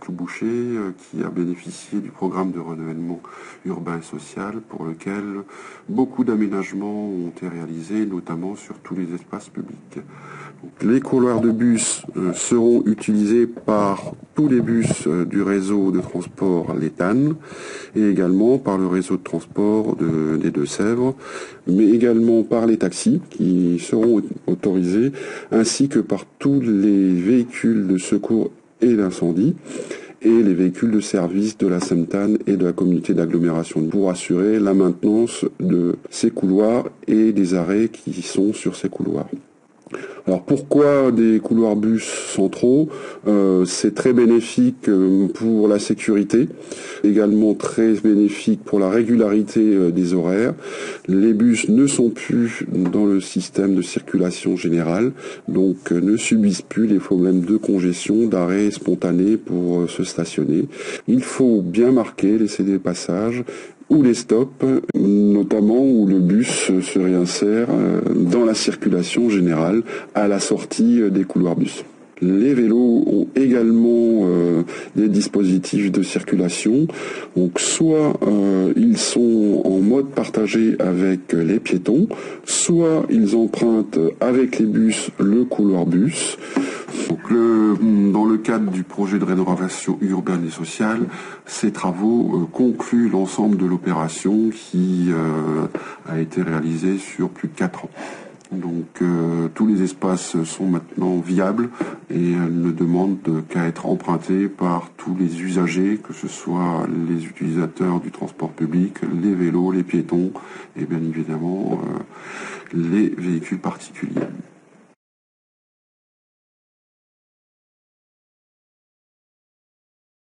Clou-Bouchet, qui a bénéficié du programme de renouvellement urbain et social pour lequel beaucoup d'aménagements ont été réalisés, notamment sur tous les espaces publics. Donc, les couloirs de bus seront utilisés par tous les bus du réseau de transport les Tanes et également par le réseau de transport des Deux-Sèvres, mais également par les taxis qui seront autorisés, ainsi que par tous les véhicules de secours et d'incendie et les véhicules de service de la SEMTAN et de la communauté d'agglomération pour assurer la maintenance de ces couloirs et des arrêts qui sont sur ces couloirs. Alors pourquoi des couloirs bus centraux? C'est très bénéfique pour la sécurité, également très bénéfique pour la régularité des horaires. Les bus ne sont plus dans le système de circulation générale, donc ne subissent plus les problèmes de congestion, d'arrêt spontané pour se stationner. Il faut bien marquer, laisser des passages ou les stops, notamment où le bus se réinsère dans la circulation générale à la sortie des couloirs bus. Les vélos ont également des dispositifs de circulation. Donc soit ils sont en mode partagé avec les piétons, soit ils empruntent avec les bus le couloir bus. Donc dans le cadre du projet de rénovation urbaine et sociale, ces travaux concluent l'ensemble de l'opération qui a été réalisée sur plus de 4 ans. Donc tous les espaces sont maintenant viables et ne demandent qu'à être empruntés par tous les usagers, que ce soit les utilisateurs du transport public, les vélos, les piétons et bien évidemment les véhicules particuliers.